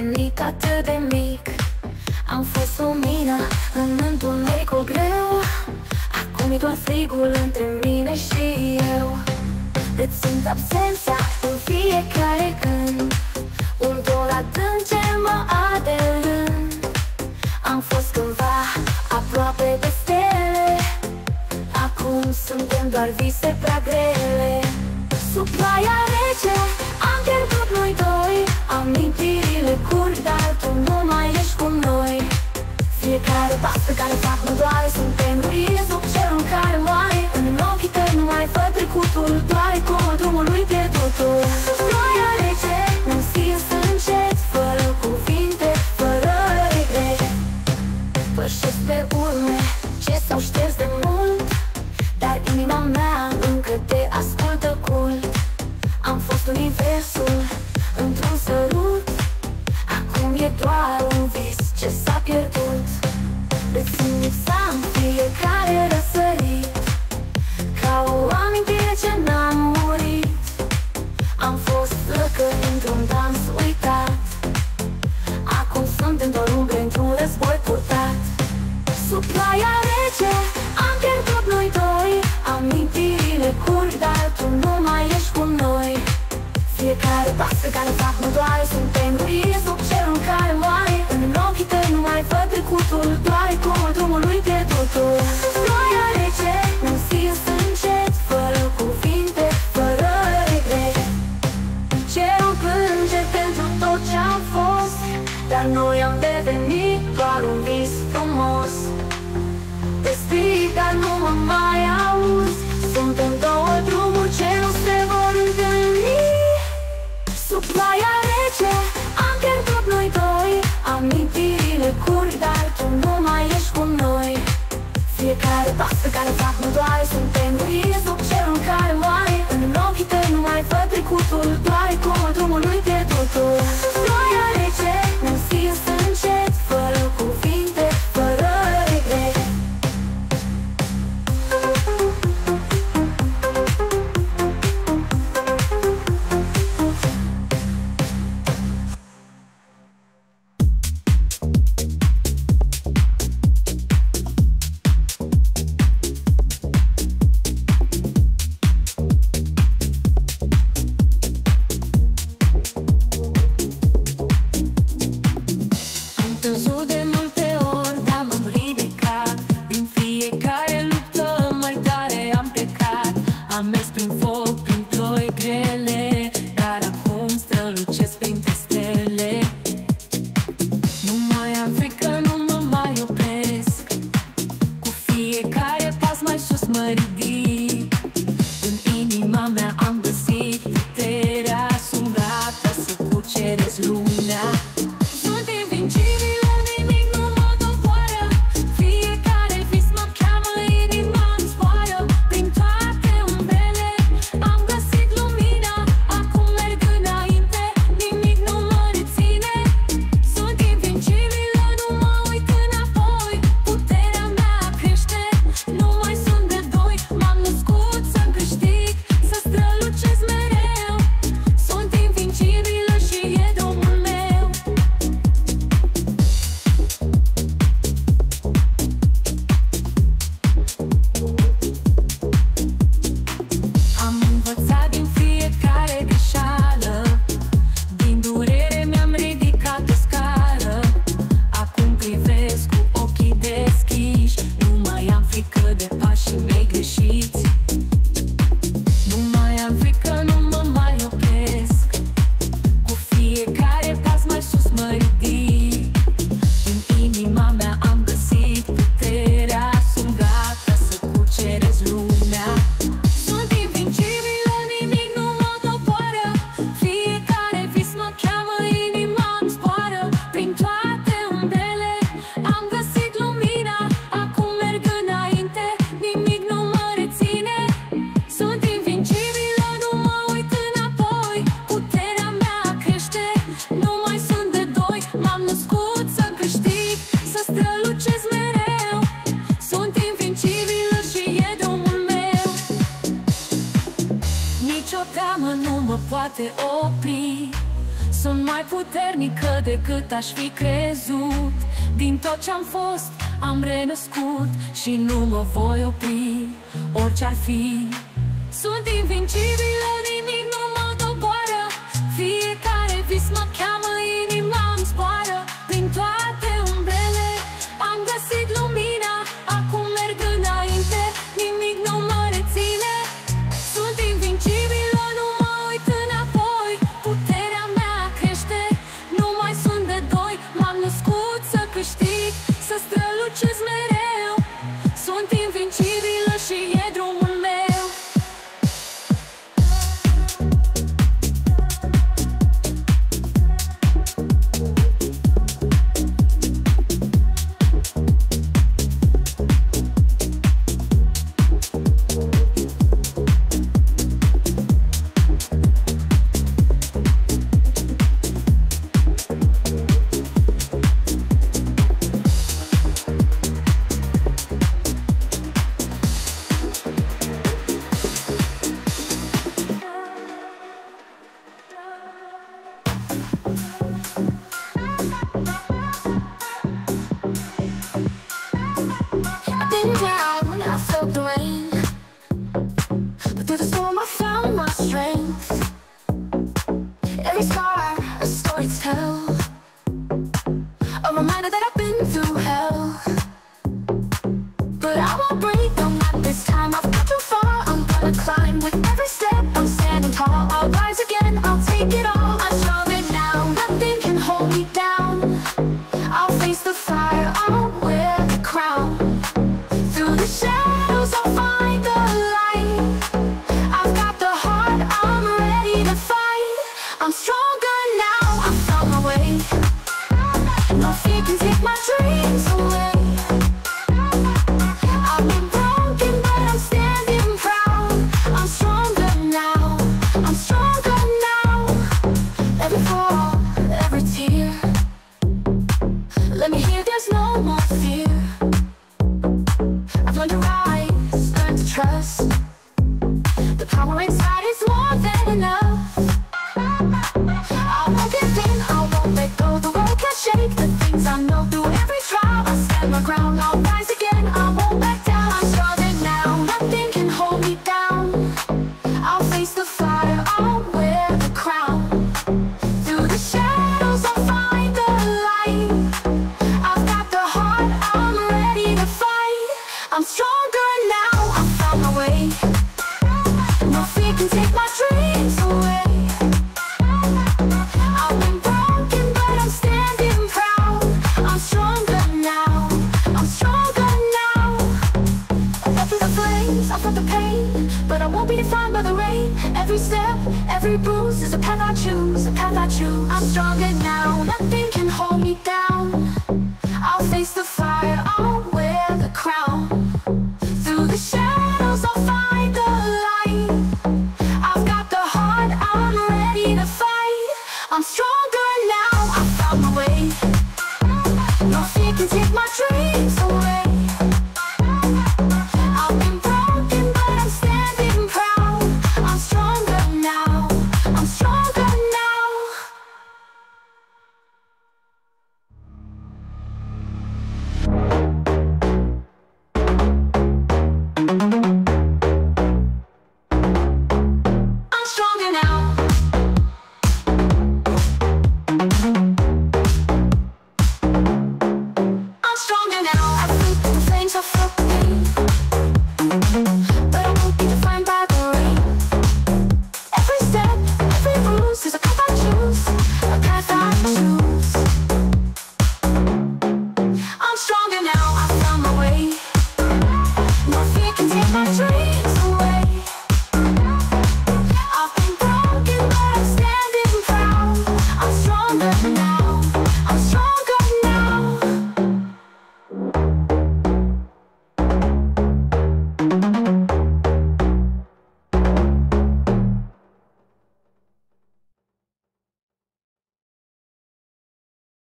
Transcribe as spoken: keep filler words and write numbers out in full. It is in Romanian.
devenit atât de mic. Am fost lumină în întunericul greu, acum e doar frigul între mine și eu. Îți simt absența în fiecare când, un dor adânc ce mă arde în rând. Am fost cândva aproape de stele, acum suntem doar vise prea grele. Sub ploaia rece am pierdut noi doi, amintirile curg, dar tu nu mai ești cu noi. Fiecare pas pe care fac mă doare, suntem murie sub cerul care moare. În ochii tăi nu mai văd trecutul, doare cum drumul lui pierdutul. Sub ploaia rece ne-am stins încet, fără cuvinte, fără regret. Pășesc pe urme ce s-au șters de mult, dar inima mea încă te ascultă cult. Am fost universul într-un sărut, acum e doar un vis ce s-a pierdut. Îți simt lipsa în fiecare răsărit, ca o amintire ce n-am murit. Am fost flăcări într-un dans uitat, acum suntem doar umbre într-un război purtat. Sub ploaia rece am pierdut noi doi, amintirile curg, dar tu nu mai ești cu noi. Fiecare pas pe care fac mă doare, suntem murie sub cerul care moare. În ochii tăi nu mai văd trecutul, doare cum drumul lui pierdutul. Sub ploaia rece ne-am stins încet, fără cuvinte, fără regret. Cerul plânge pentru tot ce-am fost, dar noi am devenit doar un vis frumos. Te strig, dar nu mă mai auzi, suntem două drumuri ce nu se vor întâlni. Sub ploaia rece am pierdut noi doi, amintirile curg, dar tu nu mai ești cu noi. Fiecare pas pe care fac mă doare, suntem murie sub cerul care moare. În ochii tăi nu mai văd trecutul, doare cum drumul lui pierdutul. Sub ploaia rece ne-am stins încet, fără cuvinte, fără regret. Sunt mai puternică decât aș fi crezut. Din tot ce-am fost, am renăscut și nu mă voi opri, orice-ar fi. Sunt invincibilă, nimic nu mă doboară. Fiecare vis mă cheamă, inima îmi zboară. Prin toate umbrele am găsit lumina, acum merg înainte, nimic nu mă reține. Sunt invincibilă, nu mă uit înapoi, puterea mea crește, nu mai sunt de doi. M-am născut să câștig, să strălucesc mereu. Sunt invincibilă și e drumul meu. I'm stronger now, nothing can hold me down. I'll face the